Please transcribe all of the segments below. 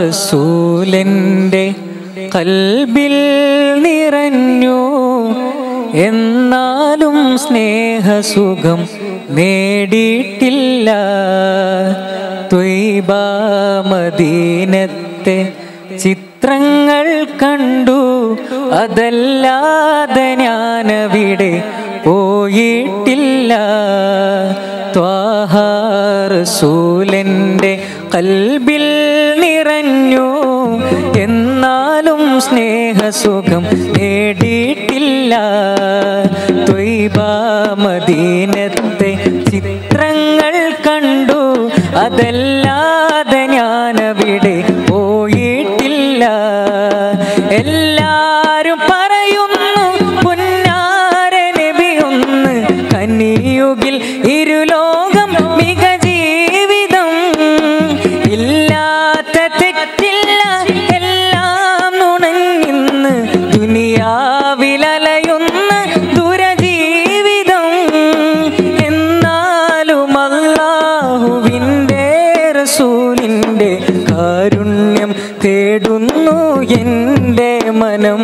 റസൂലിൻ്റെ കൽബിൽ നിറഞ്ഞു എന്നാലും സ്നേഹസുഖം നേടിയിട്ടില്ല. ത്വയ്ബ മദീനത്തെ ചിത്രങ്ങൾ കണ്ടു, അതല്ലാതെ ഞാനവിടെ പോയിട്ടില്ല. ത്വാഹ റസൂലിൻ്റെ കൽബിൽ നിറഞ്ഞു എന്നാലും സ്നേഹസുഖം നേടിയിട്ടില്ല. ത്വയ്ബ മദീനത്തെ ചിത്രങ്ങൾ കണ്ടു, അതല്ലാതെ ഞാനവിടെ പോയിട്ടില്ല. എല്ലാരും പറയുന്നു പുന്നാരെ നബി ഒന്ന് കനിയുകിൽ ഇരുലോകം മിക ജീവിതം. ഇല്ലാത്ത തെറ്റില്ല, എല്ലാം നുണഞ്ഞിന്ന് ദുനിയാവിലലയുന്ന ദുരജീവിതം. എന്നാലും അല്ലാഹുവിൻ്റെ റസൂലിൻ്റെ കാരുണ്യം തേടുന്നു എൻ്റെ മനം.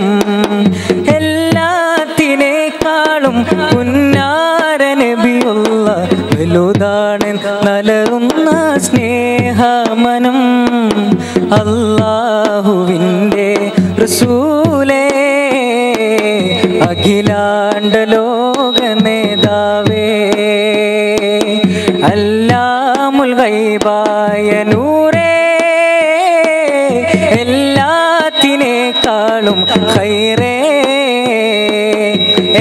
എല്ലാത്തിനേക്കാളും പുന്നാര നബിയുള്ള വലുതാണ് നലറുന്ന സ്നേഹമനം. അല്ലാഹുവിൻ്റെ റസൂലേ, അഖിലാണ്ട ലോക നേതാവേ, അല്ലാമുൽ ഗൈബായ നൂറേ, എല്ലാത്തിനേക്കാളും ഖൈറേ,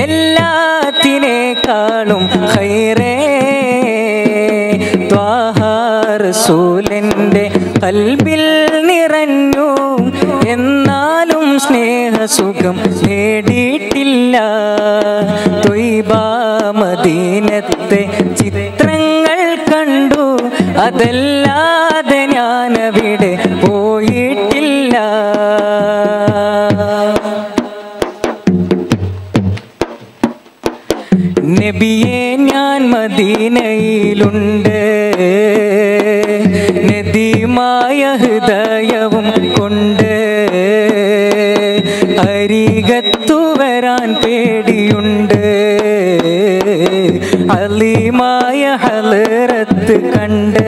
എല്ലാത്തിനേക്കാളും ഖൈറേ. ത്വാഹ റസൂലിൻ്റെ കൽബിൽ നിറഞ്ഞു എന്നാലും സ്നേഹസുഖം നേടിയിട്ടില്ല. ത്വയ്ബ മദീനത്തെ ചിത്രങ്ങൾ കണ്ടു, അതല്ലാതെ ഞാനവിടെ പോയിട്ടില്ല. നബിയെ ഞാൻ മദീനയിലുണ്ട്, നദിമായ ഹൃദയവും കൊണ്ട്. അരികത്തു വരാൻ പേടിയുണ്ട്, അലിമായ ഹലറത്ത് കണ്ട്.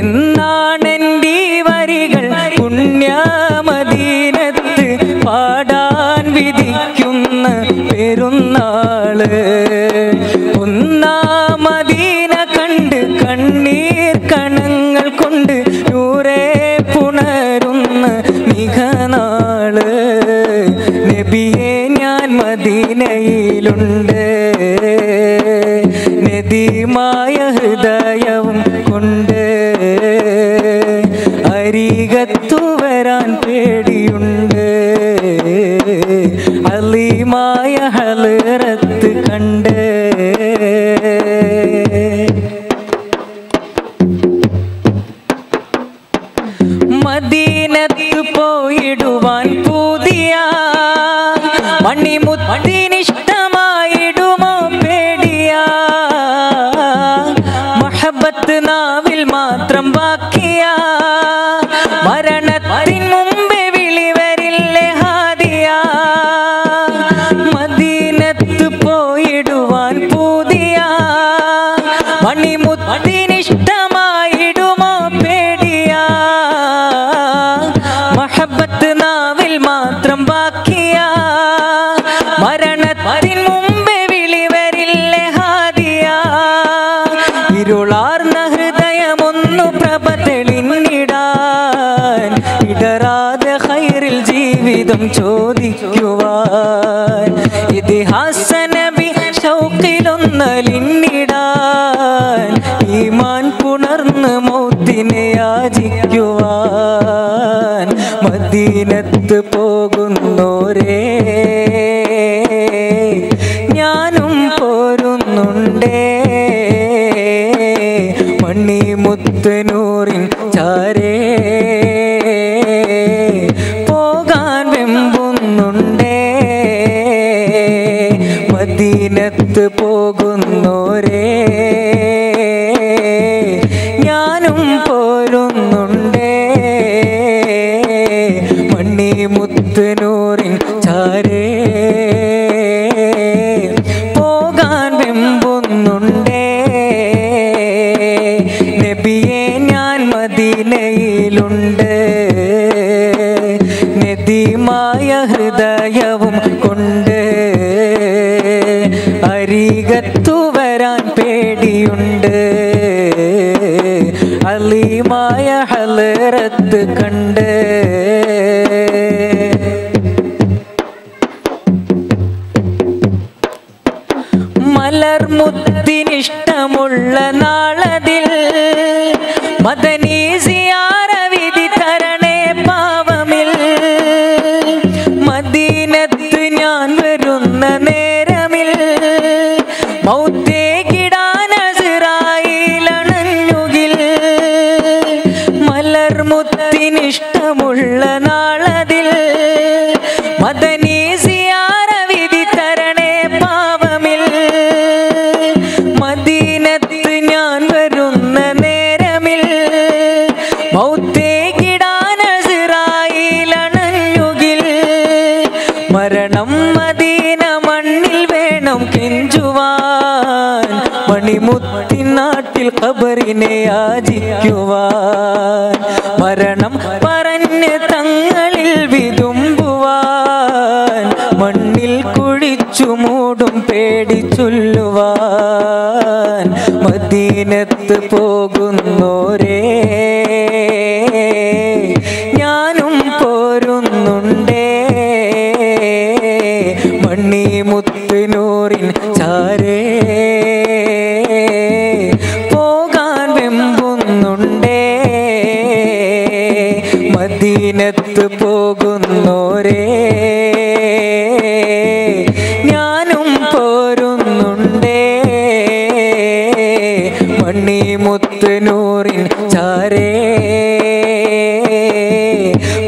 എന്നാണെൻ്റെ വരികൾ പുണ്യ മദീനത്ത് പാടാൻ വിധിക്കുന്ന പെരുന്നാള്. ഒന്നാ മദീന കണ്ട് കണ്ണീർ കണങ്ങൾ കൊണ്ട് നൂറേ പുണരുന്ന മികനാള്. നബിയെ ഞാൻ മദീനയിലുണ്ട്, നദിമായ ഹൃദയവും കൊണ്ട്. അരികത്തു വരാൻ പേടിയുണ്ട്, അലിമായ ഹലറത്ത് കണ്ട്. മദീനത്ത് പോയിടുവാൻ പുതിയ മണിമുത്തിനിഷ്ടമായിടുമോ പേടിയ. മഹബത്ത് നാവിൽ മാത്രം ബാക്കിയ, മരണത്തിൻ മുമ്പേ വിളിവരില്ലേ ഹാദിയ. മദീനത്ത് പോയിടുവാൻ പുതിയ മണിമുത്തിനിഷ്ടമായിടുമോ പേടിയ. മഹബത്ത് നാവിൽ മാത്രം ബാക്കിയ, മരണത്തിൻ മുമ്പേ വിളിവരില്ലേ ഹാദിയ. ഇരുളാർന്ന ഹൃദയമൊന്നു പ്രഭ തെളിഞ്ഞിടാൻ, ഇടറാതെ ഖൈറിൽ ജീവിതം ചോദിക്കുവാൻ. ഇതിഹാസ നബി ശൗക്കിലൊന്നലിഞ്ഞിടാൻ, ഈമാൻ പുണർന്ന് മൗത്തിനെ യാചിക്കുവാൻ. മദീനത്ത് പോകുന്നോരേ ഞാനും പോരുന്നുണ്ടേ, മണിമുത്തനൂറിൻ ചാരേ പോകാൻ വെമ്പുന്നുണ്ടേ. മദീനത്ത് പോകുന്നോരേ ഞാനും തിരുനൂറിൻ ചാരേ പോകാൻ വെമ്പുന്നുണ്ടേ നബിയെ ഞാൻ മദീനയിലുണ്ട് നിധിമായ ഹൃദയവും കൊണ്ട് അരികത്തു വരാൻ പേടിയുണ്ട് അലിമായ ഹലറത്ത് കണ്ട് മലർമുത്തിനിഷ്ടമുള്ള നാളതിൽ മദനി സിയാറ വിധി തരണേ പാവമിൽ മദീനത്ത് ഞാൻ വരുന്ന നേരമിൽ മൗത്തേക്കിടാൻ അസ്റായിലണഞ്ഞുകിൽ മലർമുത്തിനിഷ്ടമുള്ള നാളതിൽ മദനി മരണം മദീന മണ്ണിൽ വേണം കെഞ്ചുവാൻ മണിമുത്തിൻ നാട്ടിൽ ഖബറിനെ യാചിക്കുവാൻ മരണം പറഞ്ഞ് തങ്ങളിൽ വിതുമ്പുവാൻ മണ്ണിൽ കുഴിച്ചു മൂടും പേടിച്ചൊല്ലുവാൻ മദീനത്ത് പോകുന്നോരേ ഞാനും പോരുന്നുണ്ടേ മണ്ണിമുത്തിനൂറിൻ ചാരേ പോകാൻ വെമ്പുന്നുണ്ടേ മദീനത്ത് പോകുന്നോരേ ഞാനും പോരുന്നുണ്ടേ മണ്ണിമുത്തിനൂറിൻ ചാരേ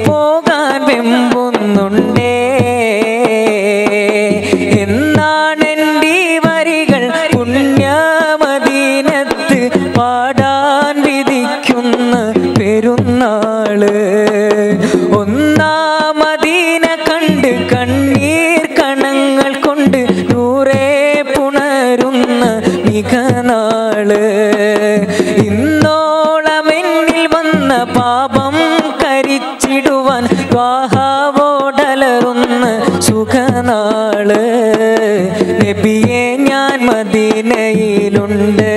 പോകാൻ വെമ്പുന്നുണ്ടേ ഒന്നാമദീന കണ്ട് കണ്ണീർ കണങ്ങൾ കൊണ്ട് നൂറേ പുണരുന്ന മികനാള് ഇന്നോളമെന്നിൽ വന്ന പാപം കരിച്ചിടുവാൻ ത്വാഹാവോടലറുന്ന സുഖനാള് നബിയെ ഞാൻ മദീനയിലുണ്ട്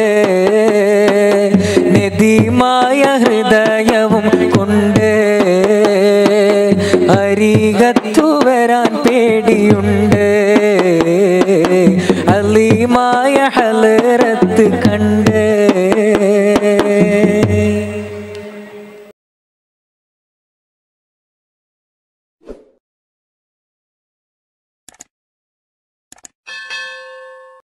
നദിമായ ഹൃദയവും കൊണ്ട് അരികത്തു വരാൻ പേടിയുണ്ട് അലിമായ ഹലറത്ത് കണ്ട്